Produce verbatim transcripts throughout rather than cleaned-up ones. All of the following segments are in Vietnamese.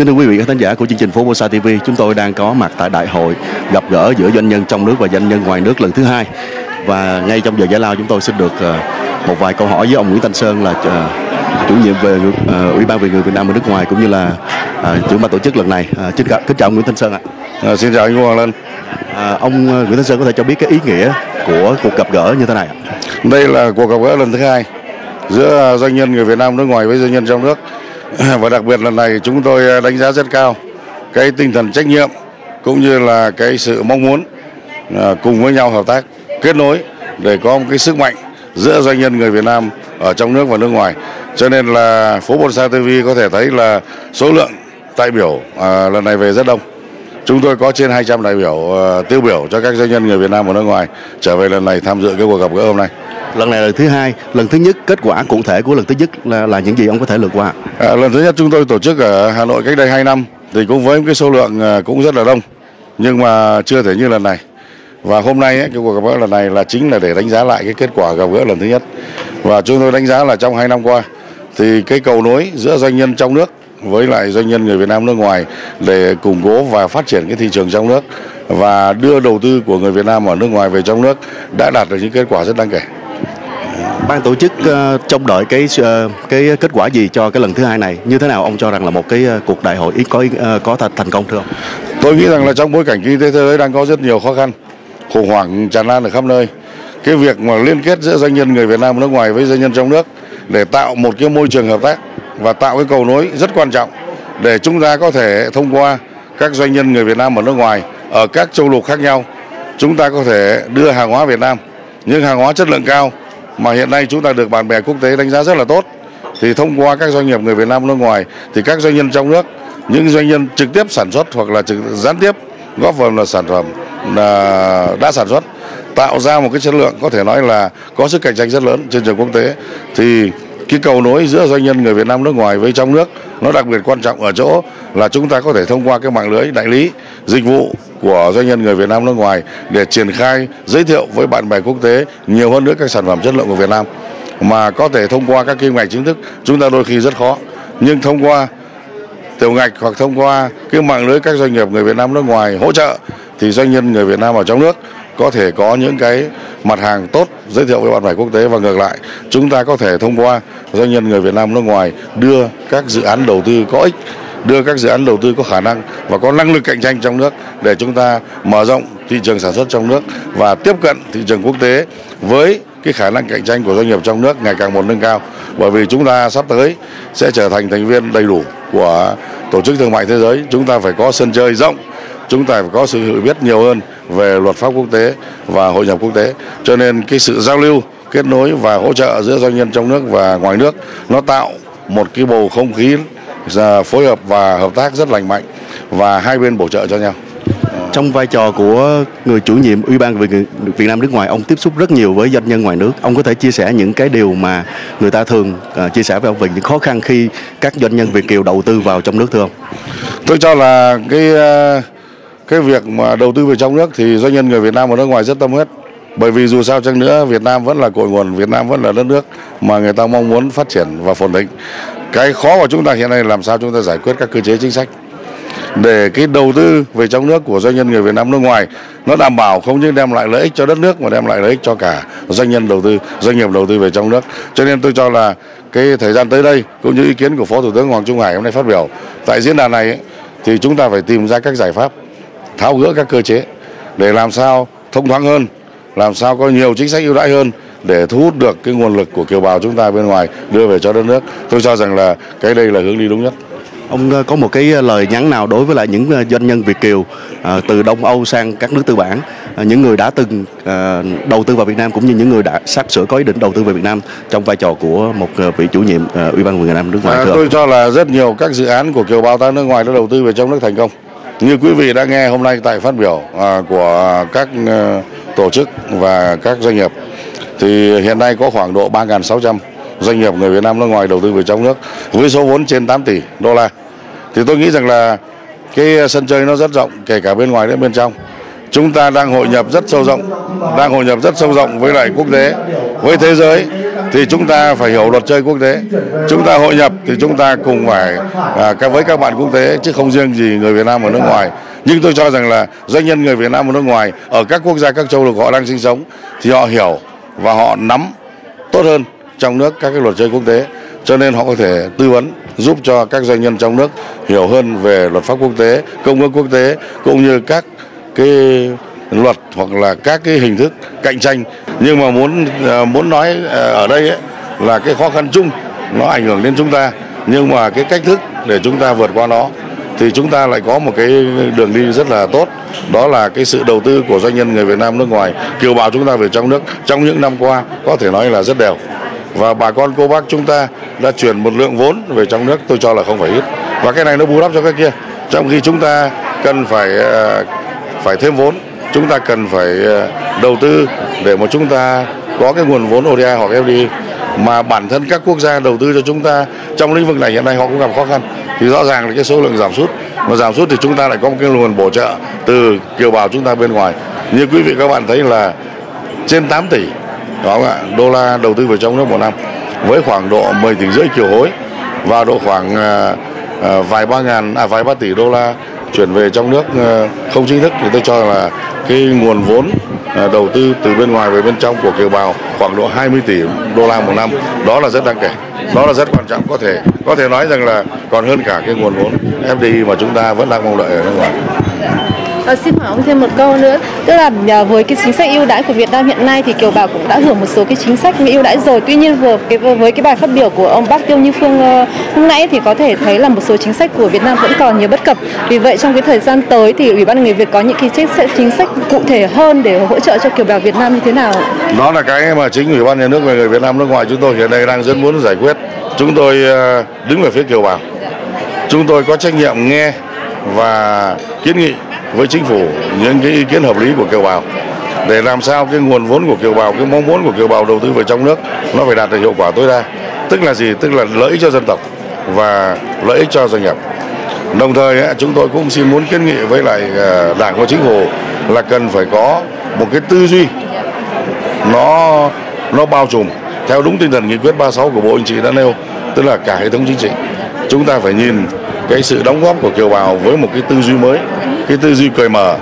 Kính thưa quý vị khán khán giả của chương trình Phố Bolsa ti vi, chúng tôi đang có mặt tại đại hội gặp gỡ giữa doanh nhân trong nước và doanh nhân ngoài nước lần thứ hai. Và ngay trong giờ giải lao, chúng tôi xin được một vài câu hỏi với ông Nguyễn Thanh Sơn, là chủ nhiệm về Ủy ban về người Việt Nam ở nước ngoài cũng như là trưởng ban tổ chức lần này. Xin kính chào ông Nguyễn Thanh Sơn ạ. À, xin chào anh Hoàng Linh. À, ông Nguyễn Thanh Sơn có thể cho biết cái ý nghĩa của cuộc gặp gỡ như thế này ạ? Đây là cuộc gặp gỡ lần thứ hai giữa doanh nhân người Việt Nam nước ngoài với doanh nhân trong nước. Và đặc biệt lần này chúng tôi đánh giá rất cao cái tinh thần trách nhiệm cũng như là cái sự mong muốn cùng với nhau hợp tác, kết nối để có một cái sức mạnh giữa doanh nhân người Việt Nam ở trong nước và nước ngoài. Cho nên là Phố Bolsa ti vi có thể thấy là số lượng đại biểu à, lần này về rất đông. Chúng tôi có trên hai trăm đại biểu à, tiêu biểu cho các doanh nhân người Việt Nam và nước ngoài trở về lần này tham dự cái cuộc gặp gỡ hôm nay. Lần này là lần thứ hai, lần thứ nhất kết quả cụ thể của lần thứ nhất là, là những gì ông có thể lượt qua? À, lần thứ nhất chúng tôi tổ chức ở Hà Nội cách đây hai năm thì cũng với cái số lượng cũng rất là đông, nhưng mà chưa thể như lần này. Và hôm nay ấy, cái cuộc gặp gỡ lần này là chính là để đánh giá lại cái kết quả gặp gỡ lần thứ nhất. Và chúng tôi đánh giá là trong hai năm qua thì cái cầu nối giữa doanh nhân trong nước với lại doanh nhân người Việt Nam nước ngoài để củng cố và phát triển cái thị trường trong nước và đưa đầu tư của người Việt Nam ở nước ngoài về trong nước đã đạt được những kết quả rất đáng kể. Ban tổ chức uh, trông đợi cái uh, cái kết quả gì cho cái lần thứ hai này? Như thế nào ông cho rằng là một cái uh, cuộc đại hội ít có uh, có thành công thưa ông? Tôi nghĩ rằng là trong bối cảnh kinh tế thế giới đang có rất nhiều khó khăn, khủng hoảng tràn lan ở khắp nơi, cái việc mà liên kết giữa doanh nhân người Việt Nam nước ngoài với doanh nhân trong nước để tạo một cái môi trường hợp tác và tạo cái cầu nối rất quan trọng để chúng ta có thể thông qua các doanh nhân người Việt Nam ở nước ngoài ở các châu lục khác nhau, chúng ta có thể đưa hàng hóa Việt Nam, những hàng hóa chất lượng cao mà hiện nay chúng ta được bạn bè quốc tế đánh giá rất là tốt, thì thông qua các doanh nghiệp người Việt Nam nước ngoài thì các doanh nhân trong nước, những doanh nhân trực tiếp sản xuất hoặc là trực, gián tiếp góp phần là sản phẩm là đã sản xuất, tạo ra một cái chất lượng có thể nói là có sức cạnh tranh rất lớn trên trường quốc tế. Thì cái cầu nối giữa doanh nhân người Việt Nam nước ngoài với trong nước nó đặc biệt quan trọng ở chỗ là chúng ta có thể thông qua cái mạng lưới đại lý dịch vụ của doanh nhân người Việt Nam nước ngoài để triển khai giới thiệu với bạn bè quốc tế nhiều hơn nữa các sản phẩm chất lượng của Việt Nam, mà có thể thông qua các kim ngạch chính thức chúng ta đôi khi rất khó, nhưng thông qua tiểu ngạch hoặc thông qua cái mạng lưới các doanh nghiệp người Việt Nam nước ngoài hỗ trợ thì doanh nhân người Việt Nam ở trong nước có thể có những cái mặt hàng tốt giới thiệu với bạn bè quốc tế, và ngược lại chúng ta có thể thông qua doanh nhân người Việt Nam nước ngoài đưa các dự án đầu tư có ích, đưa các dự án đầu tư có khả năng và có năng lực cạnh tranh trong nước để chúng ta mở rộng thị trường sản xuất trong nước và tiếp cận thị trường quốc tế với cái khả năng cạnh tranh của doanh nghiệp trong nước ngày càng một nâng cao. Bởi vì chúng ta sắp tới sẽ trở thành thành viên đầy đủ của Tổ chức Thương mại Thế giới, chúng ta phải có sân chơi rộng, chúng ta phải có sự hiểu biết nhiều hơn về luật pháp quốc tế và hội nhập quốc tế. Cho nên cái sự giao lưu, kết nối và hỗ trợ giữa doanh nhân trong nước và ngoài nước nó tạo một cái bầu không khí phối hợp và hợp tác rất lành mạnh và hai bên bổ trợ cho nhau. Trong vai trò của người chủ nhiệm Ủy ban về người Việt Nam nước ngoài, ông tiếp xúc rất nhiều với doanh nhân ngoài nước. Ông có thể chia sẻ những cái điều mà người ta thường chia sẻ với ông về những khó khăn khi các doanh nhân Việt kiều đầu tư vào trong nước thưa ông? Tôi cho là cái cái việc mà đầu tư về trong nước thì doanh nhân người Việt Nam ở nước ngoài rất tâm huyết. Bởi vì dù sao chăng nữa Việt Nam vẫn là cội nguồn, Việt Nam vẫn là đất nước mà người ta mong muốn phát triển và phồn thịnh. Cái khó của chúng ta hiện nay làm sao chúng ta giải quyết các cơ chế chính sách để cái đầu tư về trong nước của doanh nhân người Việt Nam nước ngoài nó đảm bảo không những đem lại lợi ích cho đất nước mà đem lại lợi ích cho cả doanh nhân đầu tư, doanh nghiệp đầu tư về trong nước. Cho nên tôi cho là cái thời gian tới đây cũng như ý kiến của Phó Thủ tướng Hoàng Trung Hải hôm nay phát biểu tại diễn đàn này ấy, thì chúng ta phải tìm ra các giải pháp tháo gỡ các cơ chế để làm sao thông thoáng hơn, làm sao có nhiều chính sách ưu đãi hơn để thu hút được cái nguồn lực của kiều bào chúng ta bên ngoài đưa về cho đất nước. Tôi cho rằng là cái đây là hướng đi đúng nhất. Ông có một cái lời nhắn nào đối với lại những doanh nhân Việt kiều à, từ Đông Âu sang các nước tư bản, à, những người đã từng à, đầu tư vào Việt Nam cũng như những người đã sắp sửa có ý định đầu tư về Việt Nam trong vai trò của một vị chủ nhiệm à, Ủy ban Việt Nam nước ngoài? À, tôi cho là rất nhiều các dự án của kiều bào ta nước ngoài đã đầu tư về trong nước thành công. Như quý vị đã nghe hôm nay tại phát biểu à, của các à, tổ chức và các doanh nghiệp thì hiện nay có khoảng độ ba nghìn sáu trăm doanh nghiệp người Việt Nam nước ngoài đầu tư về trong nước với số vốn trên tám tỷ đô la. Thì tôi nghĩ rằng là cái sân chơi nó rất rộng, kể cả bên ngoài đến bên trong. Chúng ta đang hội nhập rất sâu rộng, đang hội nhập rất sâu rộng với lại quốc tế, với thế giới. thì chúng ta phải hiểu luật chơi quốc tế. Chúng ta hội nhập thì chúng ta cùng phải à, với các bạn quốc tế chứ không riêng gì người Việt Nam ở nước ngoài. Nhưng tôi cho rằng là doanh nhân người Việt Nam ở nước ngoài ở các quốc gia, các châu lục họ đang sinh sống thì họ hiểu và họ nắm tốt hơn trong nước các cái luật chơi quốc tế, cho nên họ có thể tư vấn giúp cho các doanh nhân trong nước hiểu hơn về luật pháp quốc tế, công ước quốc tế cũng như các cái luật hoặc là các cái hình thức cạnh tranh. Nhưng mà muốn muốn nói ở đây ấy, là cái khó khăn chung nó ảnh hưởng đến chúng ta, nhưng mà cái cách thức để chúng ta vượt qua nó thì chúng ta lại có một cái đường đi rất là tốt, đó là cái sự đầu tư của doanh nhân người Việt Nam nước ngoài kiều bào chúng ta về trong nước trong những năm qua có thể nói là rất đều. Và bà con cô bác chúng ta đã chuyển một lượng vốn về trong nước tôi cho là không phải ít, và cái này nó bù đắp cho cái kia. Trong khi chúng ta cần phải phải thêm vốn, chúng ta cần phải đầu tư để mà chúng ta có cái nguồn vốn O D A hoặc F D I, mà bản thân các quốc gia đầu tư cho chúng ta trong lĩnh vực này hiện nay họ cũng gặp khó khăn, thì rõ ràng là cái số lượng giảm sút, mà giảm sút thì chúng ta lại có một cái nguồn bổ trợ từ kiều bào chúng ta bên ngoài. Như quý vị các bạn thấy là trên tám tỷ đó không ạ, đô la đầu tư vào trong nước một năm, với khoảng độ mười tỷ rưỡi kiều hối và độ khoảng à, à, vài ba ngàn à, vài ba tỷ đô la chuyển về trong nước à, không chính thức, thì tôi cho là cái nguồn vốn à, đầu tư từ bên ngoài về bên trong của kiều bào khoảng độ hai mươi tỷ đô la một năm, đó là rất đáng kể, đó là rất quan trọng, có thể có thể nói rằng là còn hơn cả cái nguồn vốn F D I mà chúng ta vẫn đang mong đợi ở nước ngoài. À, xin hỏi ông thêm một câu nữa, tức là à, với cái chính sách ưu đãi của Việt Nam hiện nay thì kiều bào cũng đã hưởng một số cái chính sách ưu đãi rồi. Tuy nhiên vừa cái, với cái bài phát biểu của ông bác Tiêu Như Phương à, hôm nãy thì có thể thấy là một số chính sách của Việt Nam vẫn còn nhiều bất cập. Vì vậy trong cái thời gian tới thì Ủy ban Người Việt có những cái chính sách, chính sách cụ thể hơn để hỗ trợ cho kiều bào Việt Nam như thế nào? Đó là cái mà chính Ủy ban Nhà nước về Người Việt Nam nước ngoài chúng tôi hiện nay đang rất muốn giải quyết. Chúng tôi đứng về phía kiều bào, chúng tôi có trách nhiệm nghe và kiến nghị với chính phủ những cái ý kiến hợp lý của kiều bào để làm sao cái nguồn vốn của kiều bào, cái mong muốn của kiều bào đầu tư về trong nước nó phải đạt được hiệu quả tối đa, tức là gì, tức là lợi ích cho dân tộc và lợi ích cho doanh nghiệp. Đồng thời chúng tôi cũng xin muốn kiến nghị với lại đảng và chính phủ là cần phải có một cái tư duy nó nó bao trùm theo đúng tinh thần nghị quyết ba mươi sáu của Bộ Chính trị đã nêu, tức là cả hệ thống chính trị chúng ta phải nhìn cái sự đóng góp của kiều bào với một cái tư duy mới, cái tư duy cởi mở,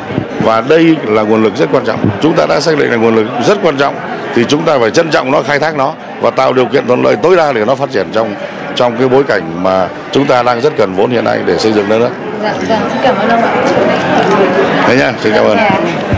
và đây là nguồn lực rất quan trọng. Chúng ta đã xác định là nguồn lực rất quan trọng thì chúng ta phải trân trọng nó, khai thác nó và tạo điều kiện thuận lợi tối đa để nó phát triển trong trong cái bối cảnh mà chúng ta đang rất cần vốn hiện nay để xây dựng đất nước. Dạ, vâng, xin cảm ơn ông ạ. Thế nhá, xin cảm ơn.